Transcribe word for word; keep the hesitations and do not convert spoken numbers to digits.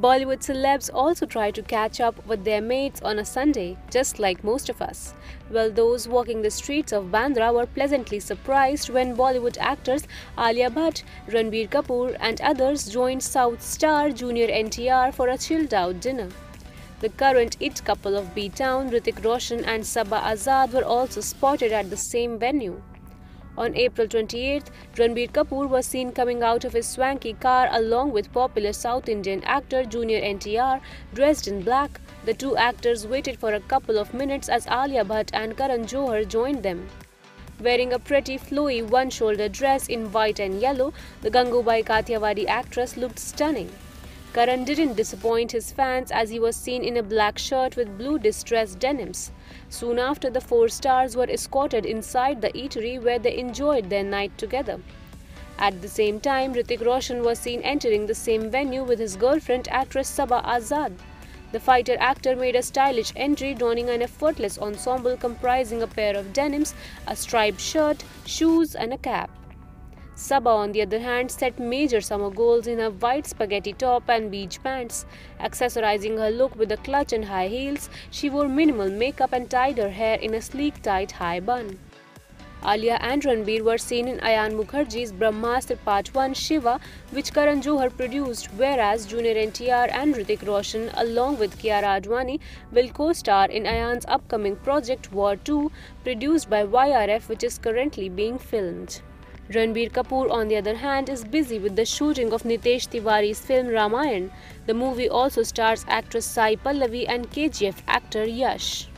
Bollywood celebs also try to catch up with their mates on a Sunday, just like most of us. Well, those walking the streets of Bandra were pleasantly surprised when Bollywood actors Alia Bhatt, Ranbir Kapoor and others joined South star Junior N T R for a chilled-out dinner. The current it couple of B-Town, Hrithik Roshan and Saba Azad were also spotted at the same venue. On April twenty-eighth, Ranbir Kapoor was seen coming out of his swanky car along with popular South Indian actor Junior N T R, dressed in black. The two actors waited for a couple of minutes as Alia Bhatt and Karan Johar joined them. Wearing a pretty flowy one-shoulder dress in white and yellow, the Gangubai Kathiawadi actress looked stunning. Karan didn't disappoint his fans as he was seen in a black shirt with blue distressed denims. Soon after, the four stars were escorted inside the eatery where they enjoyed their night together. At the same time, Hrithik Roshan was seen entering the same venue with his girlfriend actress Saba Azad. The fighter actor made a stylish entry donning an effortless ensemble comprising a pair of denims, a striped shirt, shoes and a cap. Saba, on the other hand, set major summer goals in her white spaghetti top and beach pants. Accessorizing her look with a clutch and high heels, she wore minimal makeup and tied her hair in a sleek, tight, high bun. Alia and Ranbir were seen in Ayan Mukherjee's Brahmastra Part one Shiva, which Karan Johar produced, whereas Junior N T R and Hrithik Roshan, along with Kiara Advani, will co-star in Ayan's upcoming project War two, produced by Y R F, which is currently being filmed. Ranbir Kapoor, on the other hand, is busy with the shooting of Nitesh Tiwari's film Ramayan. The movie also stars actress Sai Pallavi and K G F actor Yash.